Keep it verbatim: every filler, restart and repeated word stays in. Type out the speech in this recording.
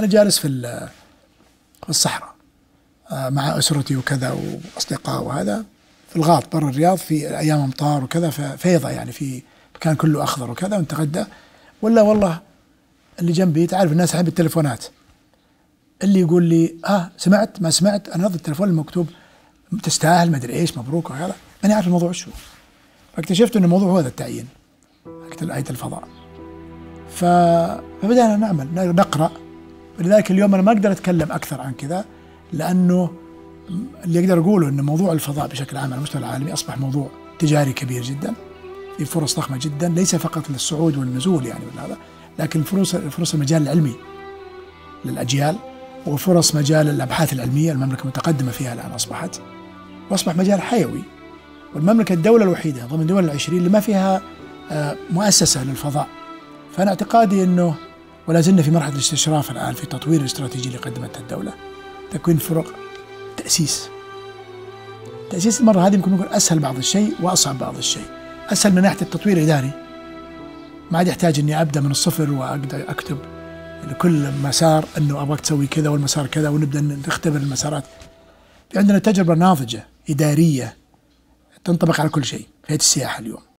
أنا جالس في الصحراء مع أسرتي وكذا وأصدقاء وهذا في الغاط برا الرياض في أيام أمطار وكذا ففيضة يعني في مكان كله أخضر وكذا ونتغدى. ولا والله اللي جنبي تعرف الناس الحين بالتلفونات اللي يقول لي آه سمعت ما سمعت، أنا نظر التلفون المكتوب تستاهل ما أدري إيش مبروك وهذا، ماني عارف الموضوع شو. فاكتشفت أن الموضوع هو هذا التعيين حق آية الفضاء. فبدأنا نعمل نقرأ، ولذلك اليوم أنا ما أقدر أتكلم أكثر عن كذا، لأنه اللي أقدر أقوله أن موضوع الفضاء بشكل عام على المستوى العالمي أصبح موضوع تجاري كبير جدا، في فرص ضخمة جدا ليس فقط للصعود والنزول يعني من هذا، لكن فرص فرص المجال العلمي للأجيال، وفرص مجال الأبحاث العلمية المملكة متقدمة فيها الآن أصبحت، وأصبح مجال حيوي. والمملكة الدولة الوحيدة ضمن دول العشرين اللي ما فيها مؤسسة للفضاء. فأنا اعتقادي أنه ولا زلنا في مرحلة الاستشراف الآن في تطوير الاستراتيجية اللي قدمتها الدولة، تكوين فرق تأسيس. تأسيس المرة هذه يمكن يكون أسهل بعض الشيء وأصعب بعض الشيء. أسهل من ناحية التطوير الإداري، ما عاد يحتاج إني أبدأ من الصفر وأقدر أكتب لكل مسار أنه أبغاك تسوي كذا والمسار كذا ونبدأ نختبر المسارات. في عندنا تجربة ناضجة إدارية تنطبق على كل شيء في هيئة السياحة اليوم.